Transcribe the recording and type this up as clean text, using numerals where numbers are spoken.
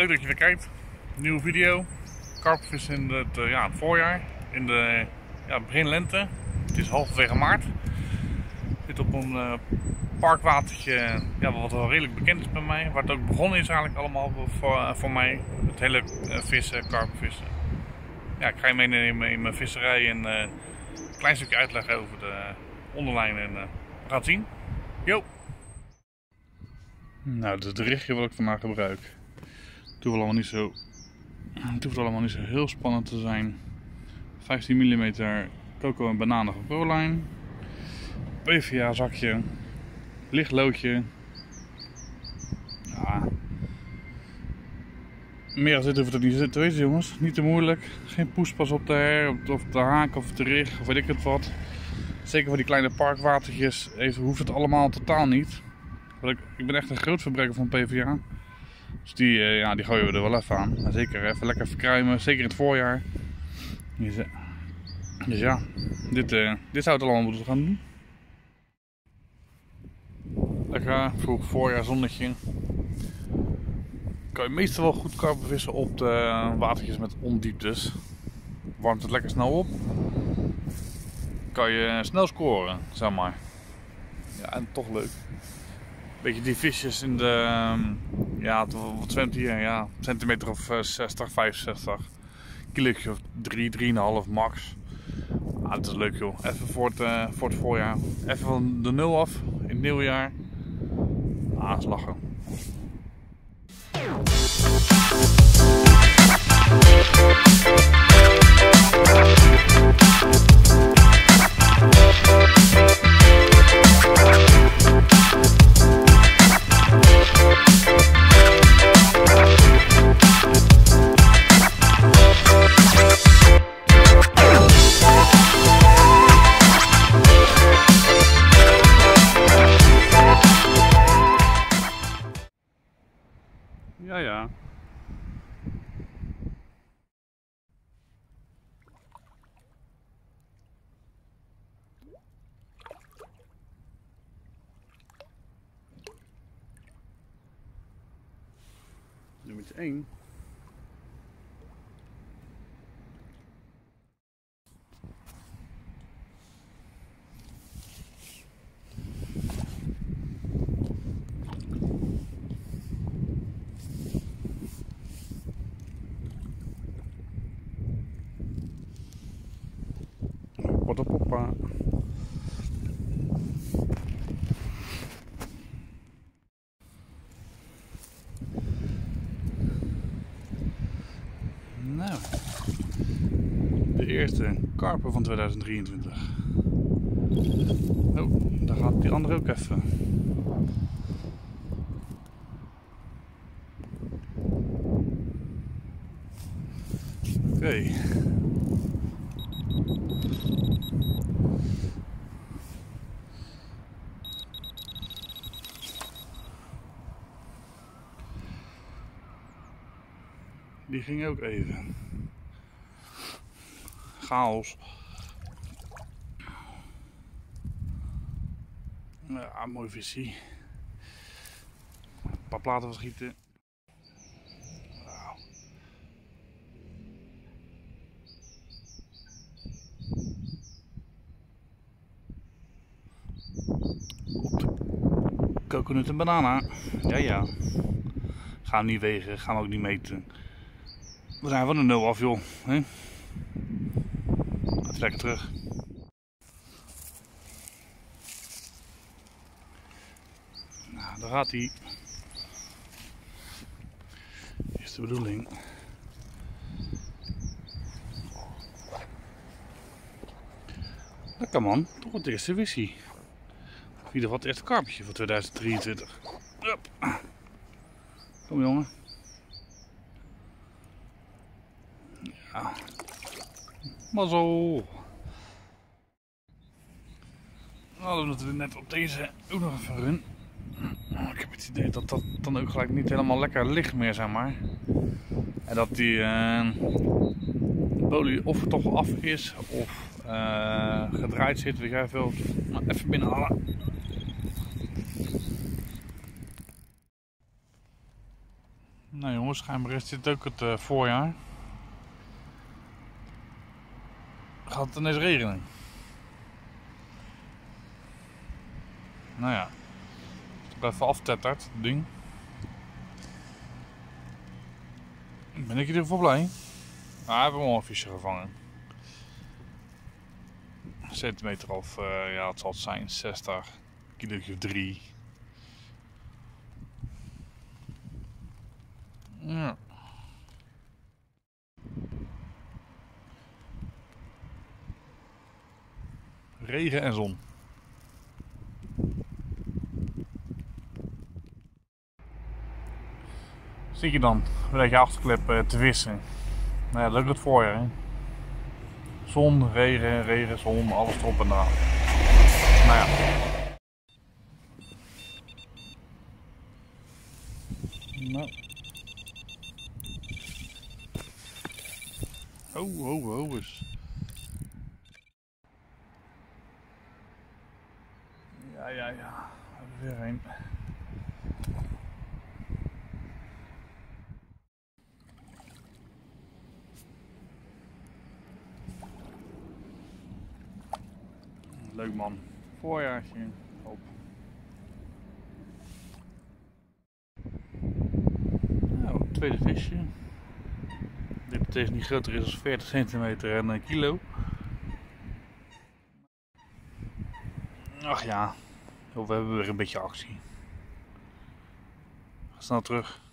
Leuk dat je weer kijkt. Nieuwe video. Karpvis in het voorjaar. In de begin lente. Het is halverwege maart. Zit op een parkwatertje wat wel redelijk bekend is bij mij. Waar het ook begonnen is eigenlijk allemaal voor mij. Het hele vissen, karpvissen. Ja, ik ga je meenemen in mijn visserij en een klein stukje uitleggen over de onderlijn. En we gaan het zien. Yo! Nou, dat is het richtje wat ik vandaag gebruik. Het hoeft allemaal niet zo heel spannend te zijn. 15 mm coco en bananen van ProLine. PVA zakje. Licht loodje. Ja. Meer als dit hoeft het niet te wezen, jongens. Niet te moeilijk. Geen poespas op de her, of de haak, of de rig, of weet ik het wat. Zeker voor die kleine parkwatertjes hoeft het allemaal totaal niet. Want ik ben echt een groot verbruiker van PVA. Dus die gooien we er wel even aan. Maar zeker even lekker verkruimen, zeker in het voorjaar. Dus ja, dit zou het allemaal moeten gaan doen. Lekker vroeg voorjaarzonnetje. Kan je meestal wel goed karpen vissen op de watertjes met ondieptes. Warmt het lekker snel op. Kan je snel scoren, zeg maar. Ja, en toch leuk. Beetje die visjes in de... wat zwemt hier? Ja, centimeter of 60, 65. Kilootje of 3, 3,5 max. Ah, dat is leuk joh. Even voor het voorjaar. Even van de nul af in het nieuwe jaar. Ah, dat is lachen. Ja. Nummer 1. Papa. Nou, de eerste karper van 2023. Oh, daar gaat die andere ook even. Oké. Die ging ook even. Chaos. Ja, mooi visie. Een paar platen wat schieten. Coconut en banana. Ja. Gaan we niet wegen, gaan we ook niet meten. We zijn van de nul af, joh. He? Gaat lekker terug. Nou, daar gaat hij. Is de bedoeling. Lekker man, toch het eerste visie. In ieder geval het eerste karpje voor 2023. Hup. Kom jongen. Ja. Mazzel. Nou, omdat we net op deze ook nog even run. Ik heb het idee dat dat dan ook gelijk niet helemaal lekker ligt meer, zeg maar. En dat die bolie of toch af is of gedraaid zit. We gaan veel even binnenhalen. Nou jongens, schijnbaar is dit ook het voorjaar. Gaat het ineens regenen. Nou ja, het blijft wel aftetterd, het ding. Ben ik in ieder geval blij. Nou, we hebben wel een visje gevangen. Een centimeter of, ja het zal het zijn, 60, kilootje of 3. Ja. Regen en zon. Zit je dan met je achterklep te vissen? Nou ja, leuk dat voor je. Hè? Zon, regen, regen, zon, alles erop en daar. Nou ja. Nou. Oh, oh, oh eens. Ja, ja, ja. Er weer heen. Leuk man, voorjaartje op. Nou, tweede visje. Dit betekent niet groter is dan 40 centimeter en een kilo. Ach ja, we hebben weer een beetje actie. Ga snel terug.